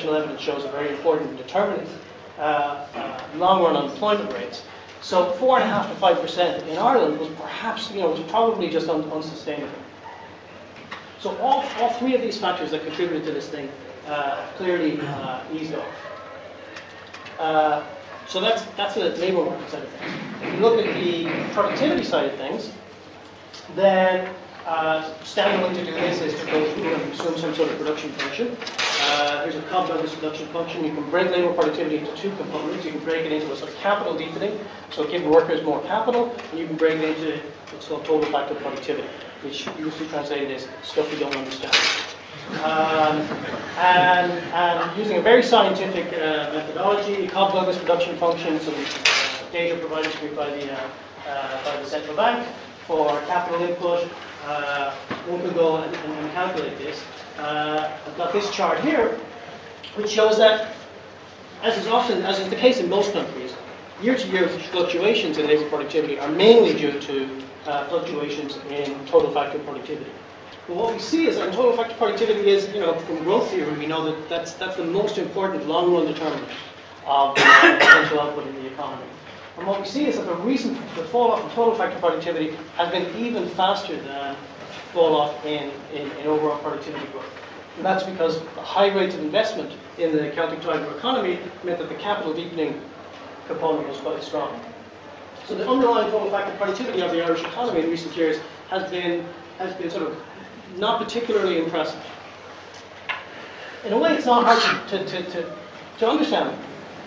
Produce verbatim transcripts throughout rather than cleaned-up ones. National evidence shows are very important in determining uh, uh, long-run unemployment rates. So four and a half to five percent in Ireland was perhaps, you know, was probably just un unsustainable. So all, all three of these factors that contributed to this thing uh, clearly uh, eased off. Uh, so that's that's the labour market side of things. If you look at the productivity side of things, then uh, standard way to do this is to go through and assume some sort of production function. Uh, here's a Cobb-Douglas production function. You can break labour productivity into two components. You can break it into a sort of capital deepening, so give workers more capital, and you can break it into what's called total factor productivity, which usually translated as stuff you don't understand. Um, and, and using a very scientific uh, methodology, Cobb-Douglas production function, so the data provided to me by the, uh, uh, by the central bank for capital input. Uh, one could go and, and, and calculate this. Uh, I've got this chart here, which shows that, as is often, as is the case in most countries, year-to-year fluctuations in labour productivity are mainly due to uh, fluctuations in total factor productivity. But what we see is that in total factor productivity is, you know, from growth theory, we know that that's, that's the most important long-run determinant of uh, potential output in the economy. And what we see is that the recent the fall off in total factor productivity has been even faster than the fall off in, in, in overall productivity growth. And that's because the high rates of investment in the Celtic Tiger economy meant that the capital deepening component was quite strong. So the underlying total factor productivity of the Irish economy in recent years has been has been sort of not particularly impressive. In a way, it's not hard to, to, to, to understand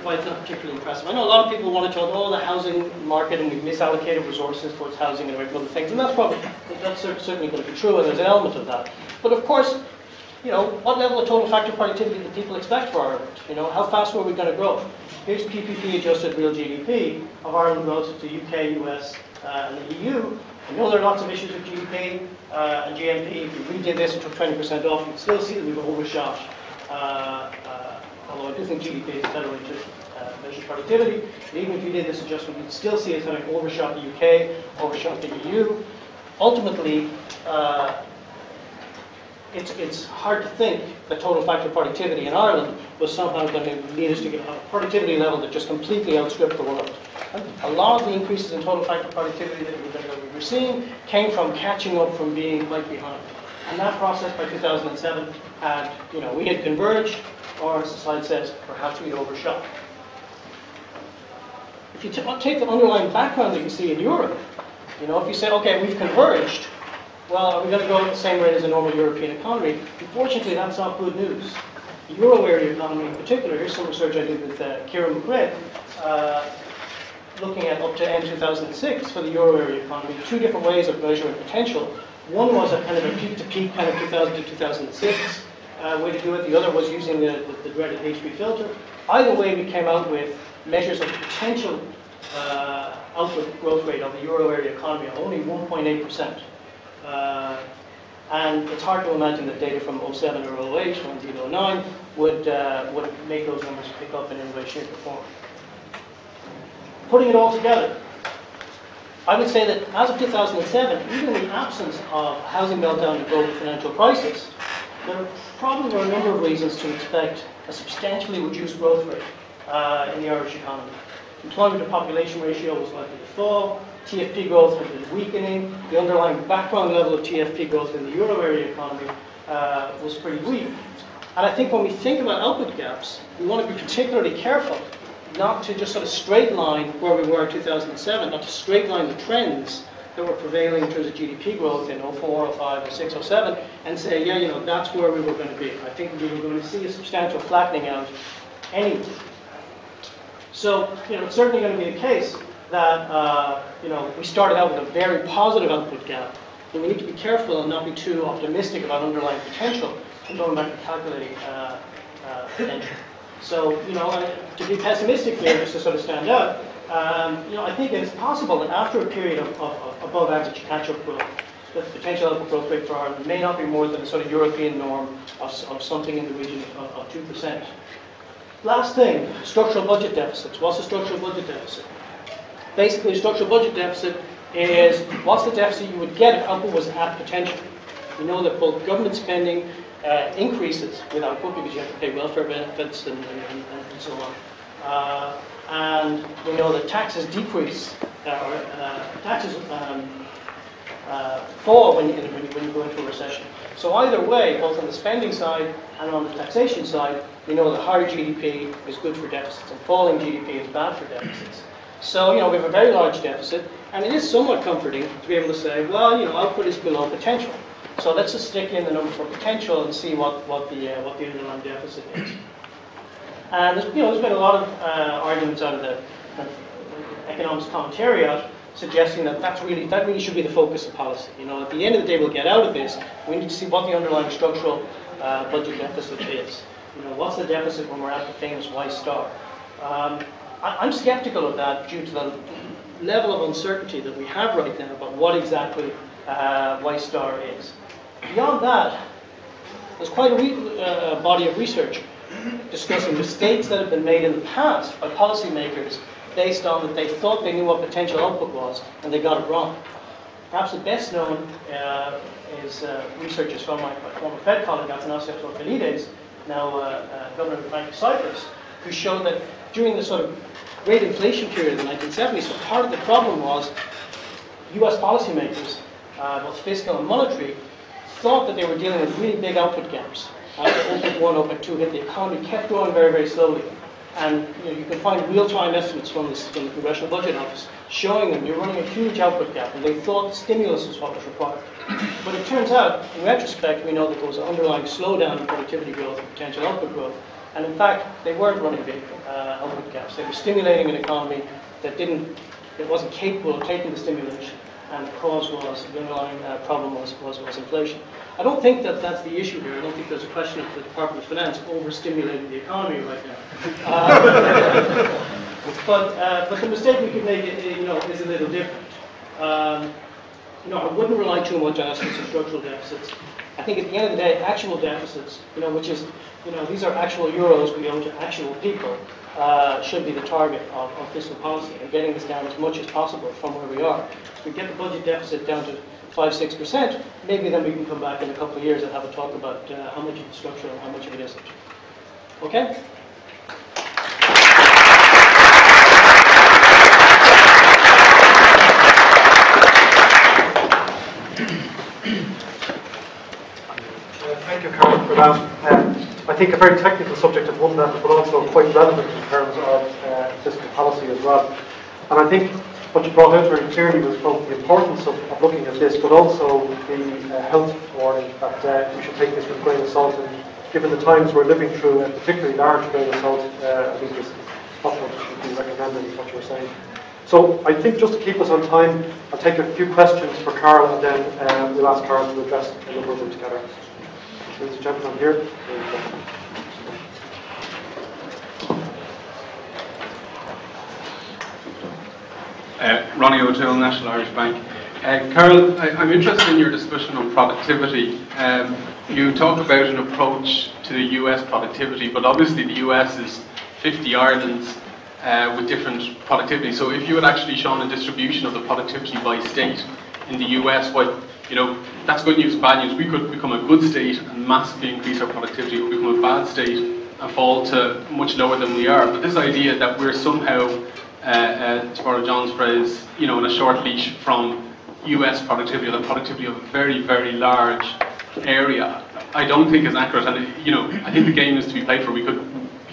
why it's not particularly impressive. I know a lot of people want to talk, oh, the housing market, and we've misallocated resources towards housing and other things, and that's probably, that's certainly going to be true, and there's an element of that. But of course, you know, what level of total factor productivity do people expect for Ireland? You know, how fast were we going to grow? Here's P P P adjusted real G D P of Ireland relative to U K, U S, uh, and the E U. I know there are lots of issues with G D P uh, and G M P. If you redid this and took twenty percent off, you'd still see that we've overshot. Uh, uh, although I do think G D P is a better way to uh, measure productivity. And even if you did this adjustment, you'd still see it kind of overshot the U K, overshot the E U. Ultimately, uh, it's, it's hard to think that total factor productivity in Ireland was somehow going to lead us to get a productivity level that just completely outstripped the world. A lot of the increases in total factor productivity that we, that we were seeing came from catching up from being quite behind. And that process by two thousand seven had, you know, we had converged, or as the slide says, perhaps we overshot. If you t take the underlying background that you see in Europe, you know, if you say, okay, we've converged, well, are we going to go at the same rate as a normal European economy? Unfortunately, that's not good news. The euro area economy in particular, here's some research I did with uh, Kira McGrath, uh, looking at up to end two thousand six for the euro area economy, two different ways of measuring potential. One was a kind of a peak-to-peak kind of two thousand to two thousand six uh, way to do it. The other was using the, the, the dreaded H B filter. Either way, we came out with measures of potential uh, output growth rate of the euro area economy of only one point eight percent. Uh, and it's hard to imagine that data from oh seven or oh eight or indeed oh nine would, uh, would make those numbers pick up in any way, shape, or form. Putting it all together, I would say that as of two thousand seven, even in the absence of a housing meltdown and global financial crisis, there probably were a number of reasons to expect a substantially reduced growth rate uh, in the Irish economy. Employment to population ratio was likely to fall. T F P growth had been weakening. The underlying background level of T F P growth in the euro area economy uh, was pretty weak. And I think when we think about output gaps, we want to be particularly careful not to just sort of straight line where we were in two thousand seven, not to straight line the trends that were prevailing in terms of G D P growth in oh four, oh five, oh six, oh seven, and say, yeah, you know, that's where we were going to be. I think we were going to see a substantial flattening out anyway. So, you know, it's certainly going to be the case that, uh, you know, we started out with a very positive output gap, but we need to be careful and not be too optimistic about underlying potential and going back and calculating uh, uh, potential. So, you know, uh, to be pessimistic here, just to sort of stand out, um, you know, I think it is possible that after a period of, of, of above average catch-up growth, the potential output growth rate for Ireland may not be more than a sort of European norm of, of something in the region of, of two percent. Last thing, structural budget deficits. What's a structural budget deficit? Basically, a structural budget deficit is what's the deficit you would get if output was at potential. We know that both government spending uh, increases with output, because you have to pay welfare benefits and, and, and so on. Uh, and we know that taxes decrease, uh, or uh, taxes um, uh, fall when you, when, you, when you go into a recession. So either way, both on the spending side and on the taxation side, we know that higher G D P is good for deficits and falling G D P is bad for deficits. So, you know, we have a very large deficit, and it is somewhat comforting to be able to say, well, you know, output is below potential. So let's just stick in the number for potential and see what, what the uh, what the underlying deficit is. And there's, you know, there's been a lot of uh, arguments out of the uh, economics commentariat suggesting that that's really that really should be the focus of policy. You know, at the end of the day, we'll get out of this. We need to see what the underlying structural uh, budget deficit is. You know, what's the deficit when we're at the famous Y star? Um, I, I'm skeptical of that due to the level of uncertainty that we have right now about what exactly uh, Y star is. Beyond that, there's quite a re uh, body of research discussing mistakes that have been made in the past by policymakers based on that they thought they knew what potential output was and they got it wrong. Perhaps the best known uh, is uh, researchers from my, my former Fed colleague, Athanasios Orphanides, now uh, uh, governor of the Bank of Cyprus, who showed that during the sort of great inflation period of the nineteen seventies, so part of the problem was U S policymakers, uh, both fiscal and monetary, thought that they were dealing with really big output gaps. After OPEC one, OPEC two hit the economy, kept growing very, very slowly. And you, know, you can find real-time estimates from, this, from the Congressional Budget Office showing them you're running a huge output gap, and they thought stimulus was what was required. But it turns out, in retrospect, we know that there was an underlying slowdown in productivity growth and potential output growth. And in fact, they weren't running big uh, output gaps. They were stimulating an economy that didn't, it wasn't capable of taking the stimulation. And the cause was, the underlying uh, problem was, was, was inflation. I don't think that that's the issue here. I don't think there's a question of the Department of Finance overstimulating the economy right now. Uh, but, uh, but the mistake we could make, you know, is a little different. Um, you know, I wouldn't rely too much on estimates of structural deficits. I think at the end of the day, actual deficits, you know, which is, you know, these are actual euros we owe to actual people, Uh, should be the target of, of fiscal policy and getting this down as much as possible from where we are. If we get the budget deficit down to five, six percent, maybe then we can come back in a couple of years and have a talk about uh, how much of it's structural and how much of it isn't. Okay? Uh, thank you, Karen, for that. Um, I think a very technical subject at one level, but also quite relevant in terms of uh, fiscal policy as well. And I think what you brought out very clearly was both the importance of, of looking at this, but also the uh, health warning that uh, we should take this with a grain of salt. And given the times we're living through, and particularly large grain of salt, uh, I think it's not what should be recommended, is what you were saying. So I think just to keep us on time, I'll take a few questions for Carol, and then um, we'll ask Carol to address a number of them together. There's a gentleman here. Uh, Ronnie O'Toole, National Irish Bank. Uh, Carol, I, I'm interested in your discussion on productivity. Um, you talk about an approach to the U S productivity, but obviously the U S is fifty islands uh, with different productivity. So if you had actually shown a distribution of the productivity by state in the U S, what You know, that's good news, bad news. We could become a good state and massively increase our productivity. We could become a bad state and fall to much lower than we are. But this idea that we're somehow, uh, uh, to borrow John's phrase, you know, on a short leash from U S productivity, or the productivity of a very, very large area, I don't think is accurate. And, you know, I think the game is to be played for. We could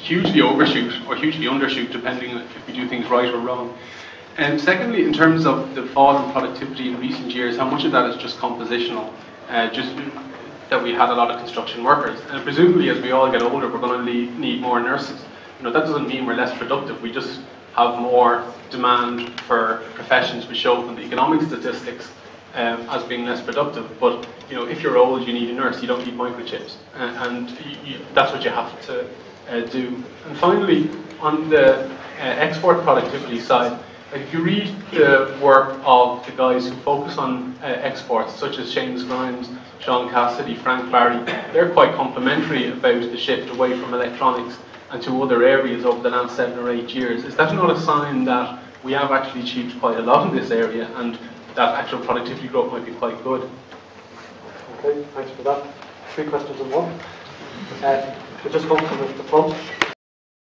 hugely overshoot or hugely undershoot, depending on if we do things right or wrong. And secondly, in terms of the fall in productivity in recent years, how much of that is just compositional, uh, just that we had a lot of construction workers? And presumably, as we all get older, we're going to need more nurses. You know, that doesn't mean we're less productive. We just have more demand for professions which show up in the economic statistics um, as being less productive. But you know, if you're old, you need a nurse. You don't need microchips, uh, and you, you, that's what you have to uh, do. And finally, on the uh, export productivity side. If you read the work of the guys who focus on uh, exports, such as Seamus Grimes, Sean Cassidy, Frank Barry, they're quite complimentary about the shift away from electronics and to other areas over the last seven or eight years. Is that not a sign that we have actually achieved quite a lot in this area and that actual productivity growth might be quite good? Okay, thanks for that. three questions in one. Uh, we'll just go from the front.